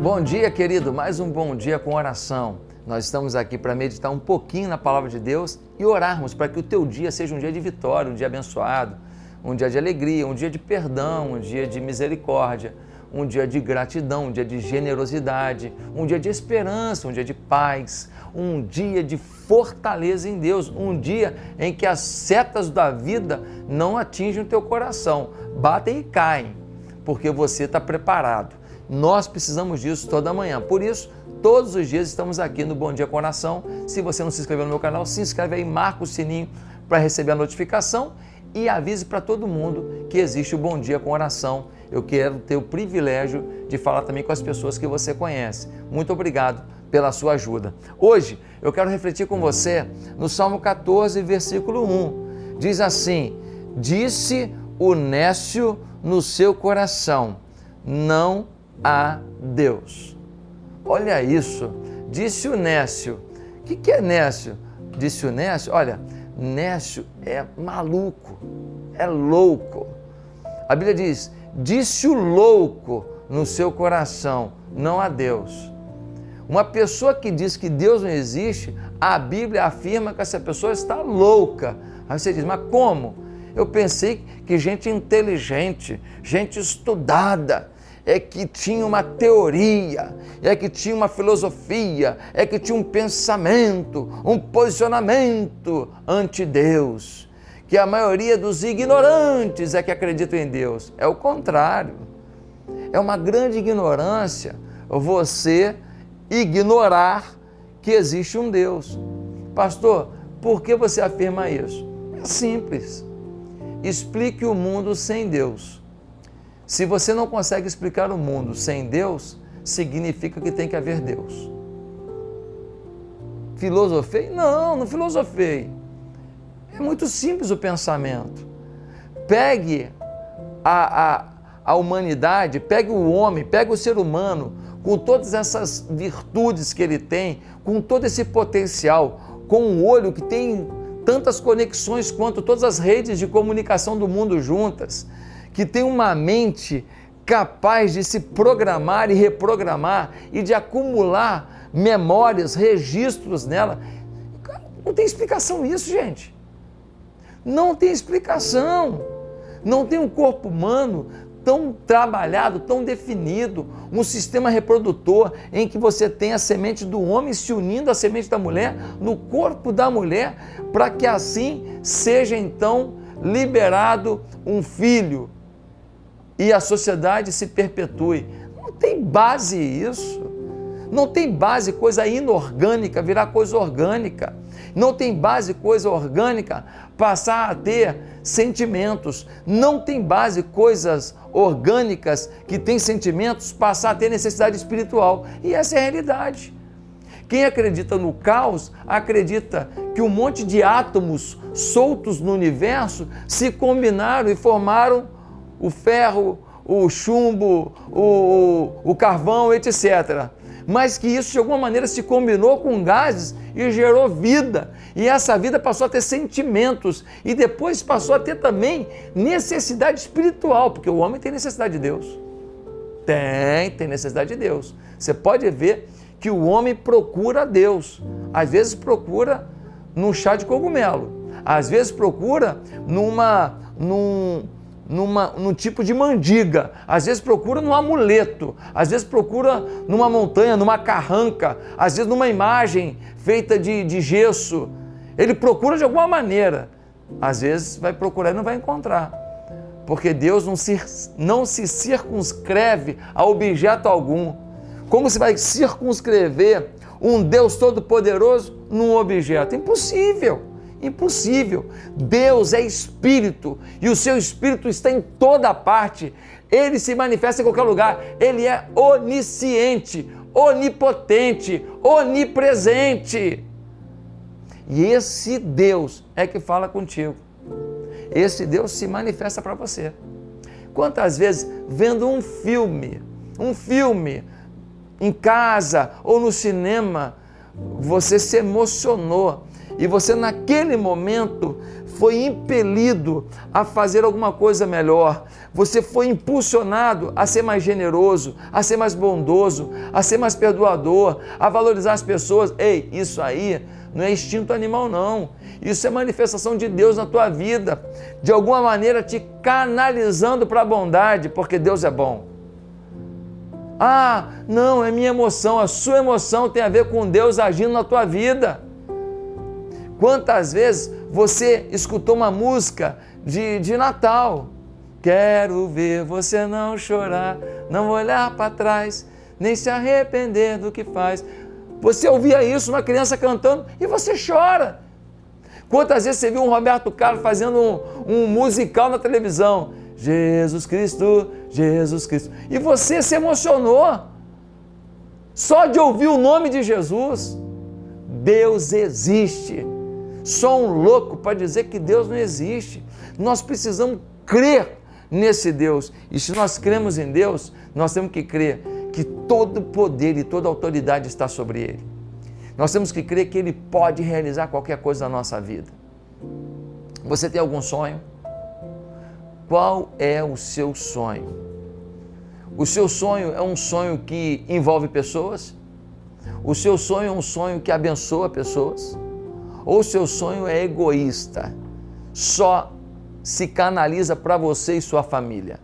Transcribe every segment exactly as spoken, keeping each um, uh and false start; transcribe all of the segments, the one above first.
Bom dia, querido, mais um Bom Dia com Oração. Nós estamos aqui para meditar um pouquinho na Palavra de Deus e orarmos para que o teu dia seja um dia de vitória, um dia abençoado, um dia de alegria, um dia de perdão, um dia de misericórdia, um dia de gratidão, um dia de generosidade, um dia de esperança, um dia de paz, um dia de fortaleza em Deus, um dia em que as setas da vida não atingem o teu coração, batem e caem, porque você está preparado. Nós precisamos disso toda manhã, por isso todos os dias estamos aqui no Bom Dia com Oração. Se você não se inscreveu no meu canal, se inscreve aí, marca o sininho para receber a notificação e avise para todo mundo que existe o Bom Dia com Oração. Eu quero ter o privilégio de falar também com as pessoas que você conhece. Muito obrigado pela sua ajuda. Hoje eu quero refletir com você no Salmo quatorze, versículo um. Diz assim: disse o Néscio no seu coração, não a Deus. Olha isso, disse o Néscio. O que, que é Néscio? Disse o Néscio, olha, Néscio é maluco, é louco. A Bíblia diz, disse o louco no seu coração, não a Deus. Uma pessoa que diz que Deus não existe, a Bíblia afirma que essa pessoa está louca. Aí você diz, mas como? Eu pensei que gente inteligente, gente estudada, é que tinha uma teoria, é que tinha uma filosofia, é que tinha um pensamento, um posicionamento ante Deus, que a maioria dos ignorantes é que acreditam em Deus. É o contrário, é uma grande ignorância você ignorar que existe um Deus. Pastor, por que você afirma isso? É simples, explique o mundo sem Deus. Se você não consegue explicar o mundo sem Deus, significa que tem que haver Deus. Filosofei? Não, não filosofei. É muito simples o pensamento. Pegue a, a, a humanidade, pegue o homem, pegue o ser humano, com todas essas virtudes que ele tem, com todo esse potencial, com um olho que tem tantas conexões quanto todas as redes de comunicação do mundo juntas, que tem uma mente capaz de se programar e reprogramar e de acumular memórias, registros nela. Não tem explicação isso, gente. Não tem explicação. Não tem um corpo humano tão trabalhado, tão definido, um sistema reprodutor em que você tem a semente do homem se unindo à semente da mulher no corpo da mulher, para que assim seja então liberado um filho e a sociedade se perpetue. Não tem base isso, não tem base coisa inorgânica virar coisa orgânica, não tem base coisa orgânica passar a ter sentimentos, não tem base coisas orgânicas que têm sentimentos passar a ter necessidade espiritual, e essa é a realidade. Quem acredita no caos, acredita que um monte de átomos soltos no universo se combinaram e formaram o ferro, o chumbo, o, o carvão, etcétera. Mas que isso de alguma maneira se combinou com gases e gerou vida. E essa vida passou a ter sentimentos e depois passou a ter também necessidade espiritual, porque o homem tem necessidade de Deus. Tem, tem necessidade de Deus. Você pode ver que o homem procura a Deus, às vezes procura num chá de cogumelo, às vezes procura numa, num, numa, num tipo de mandiga, às vezes procura num amuleto, às vezes procura numa montanha, numa carranca, às vezes numa imagem feita de, de gesso. Ele procura de alguma maneira, às vezes vai procurar e não vai encontrar, porque Deus não se, não se circunscreve a objeto algum. Como se vai circunscrever um Deus Todo-Poderoso num objeto? Impossível, impossível. Deus é Espírito e o seu Espírito está em toda parte. Ele se manifesta em qualquer lugar. Ele é onisciente, onipotente, onipresente. E esse Deus é que fala contigo. Esse Deus se manifesta para você. Quantas vezes, vendo um filme, um filme... em casa ou no cinema, você se emocionou e você naquele momento foi impelido a fazer alguma coisa melhor, você foi impulsionado a ser mais generoso, a ser mais bondoso, a ser mais perdoador, a valorizar as pessoas. Ei, isso aí não é instinto animal não, isso é manifestação de Deus na tua vida, de alguma maneira te canalizando para a bondade, porque Deus é bom. Ah, não, é minha emoção, a sua emoção tem a ver com Deus agindo na tua vida. Quantas vezes você escutou uma música de, de Natal? Quero ver você não chorar, não olhar para trás, nem se arrepender do que faz. Você ouvia isso, uma criança cantando, e você chora. Quantas vezes você viu um Roberto Carlos fazendo um, um musical na televisão? Jesus Cristo, Jesus Cristo. E você se emocionou só de ouvir o nome de Jesus. Deus existe. Só um louco para dizer que Deus não existe. Nós precisamos crer nesse Deus. E se nós cremos em Deus, nós temos que crer que todo poder e toda autoridade está sobre Ele. Nós temos que crer que Ele pode realizar qualquer coisa na nossa vida. Você tem algum sonho? Qual é o seu sonho? O seu sonho é um sonho que envolve pessoas? O seu sonho é um sonho que abençoa pessoas? Ou o seu sonho é egoísta? Só se canaliza para você e sua família.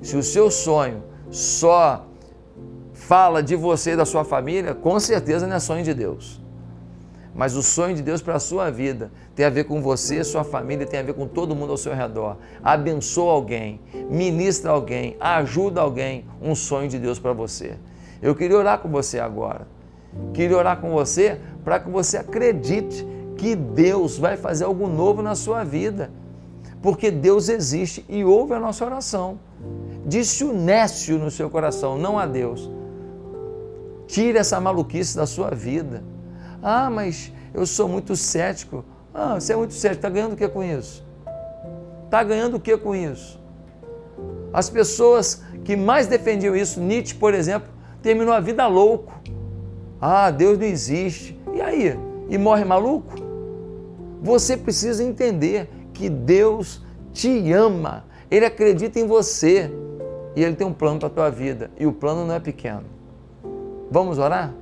Se o seu sonho só fala de você e da sua família, com certeza não é sonho de Deus. Mas o sonho de Deus para a sua vida tem a ver com você, sua família, tem a ver com todo mundo ao seu redor. Abençoa alguém, ministra alguém, ajuda alguém, um sonho de Deus para você. Eu queria orar com você agora. Queria orar com você para que você acredite que Deus vai fazer algo novo na sua vida. Porque Deus existe e ouve a nossa oração. Disse o Néscio no seu coração, não a Deus. Tire essa maluquice da sua vida. Ah, mas eu sou muito cético. Ah, você é muito cético. Está ganhando o que com isso? Está ganhando o que com isso? As pessoas que mais defendiam isso, Nietzsche, por exemplo, terminou a vida louco. Ah, Deus não existe. E aí? E morre maluco? Você precisa entender que Deus te ama. Ele acredita em você. E Ele tem um plano para a tua vida. E o plano não é pequeno. Vamos orar?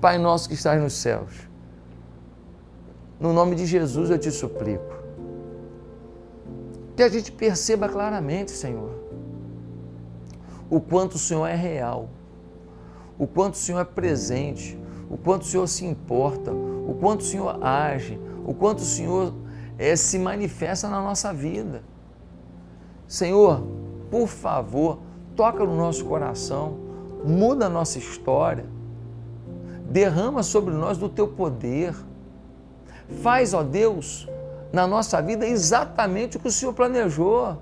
Pai nosso que estás nos céus, no nome de Jesus eu te suplico, que a gente perceba claramente, Senhor, o quanto o Senhor é real, o quanto o Senhor é presente, o quanto o Senhor se importa, o quanto o Senhor age, o quanto o Senhor é, se manifesta na nossa vida. Senhor, por favor, toca no nosso coração, muda a nossa história, derrama sobre nós do Teu poder. Faz, ó Deus, na nossa vida exatamente o que o Senhor planejou.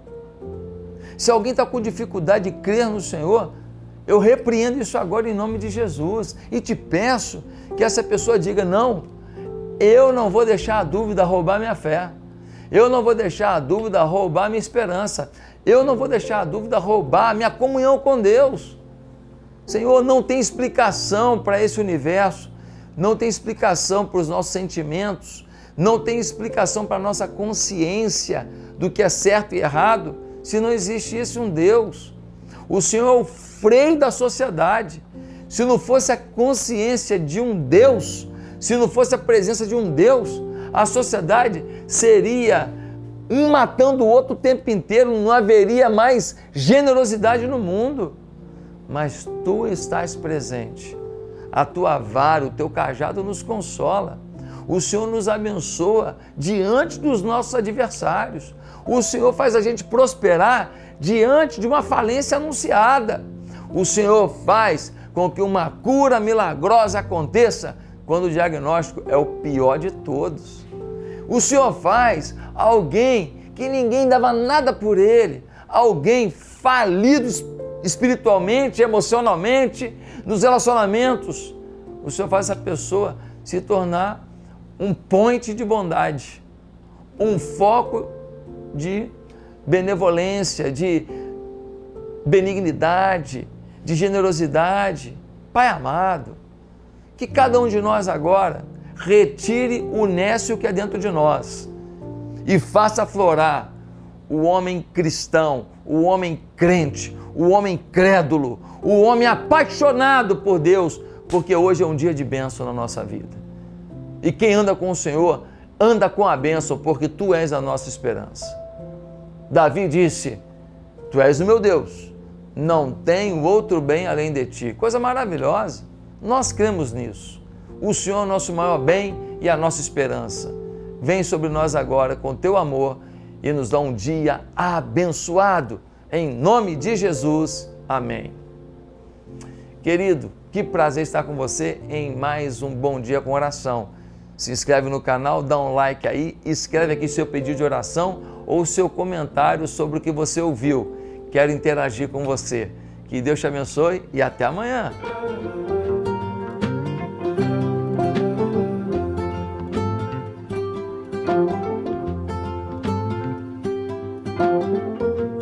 Se alguém está com dificuldade de crer no Senhor, eu repreendo isso agora em nome de Jesus e te peço que essa pessoa diga, não, eu não vou deixar a dúvida roubar minha fé. Eu não vou deixar a dúvida roubar minha esperança. Eu não vou deixar a dúvida roubar minha comunhão com Deus. Senhor, não tem explicação para esse universo, não tem explicação para os nossos sentimentos, não tem explicação para a nossa consciência do que é certo e errado, se não existisse um Deus. O Senhor é o freio da sociedade. Se não fosse a consciência de um Deus, se não fosse a presença de um Deus, a sociedade seria um matando o outro o tempo inteiro, não haveria mais generosidade no mundo. Mas Tu estás presente, a Tua vara, o Teu cajado nos consola, o Senhor nos abençoa diante dos nossos adversários, o Senhor faz a gente prosperar diante de uma falência anunciada, o Senhor faz com que uma cura milagrosa aconteça quando o diagnóstico é o pior de todos, o Senhor faz alguém que ninguém dava nada por ele, alguém falido espiritualmente, espiritualmente, emocionalmente, nos relacionamentos, o Senhor faz essa pessoa se tornar um ponte de bondade, um foco de benevolência, de benignidade, de generosidade. Pai amado, que cada um de nós agora retire o Néscio que é dentro de nós e faça aflorar o homem cristão, o homem crente, o homem crédulo, o homem apaixonado por Deus, porque hoje é um dia de bênção na nossa vida. E quem anda com o Senhor, anda com a bênção, porque Tu és a nossa esperança. Davi disse, Tu és o meu Deus, não tenho outro bem além de Ti. Coisa maravilhosa, nós cremos nisso. O Senhor é o nosso maior bem e a nossa esperança. Vem sobre nós agora com Teu amor e nos dá um dia abençoado. Em nome de Jesus, amém. Querido, que prazer estar com você em mais um Bom Dia com Oração. Se inscreve no canal, dá um like aí, escreve aqui seu pedido de oração ou seu comentário sobre o que você ouviu. Quero interagir com você. Que Deus te abençoe e até amanhã. Thank you.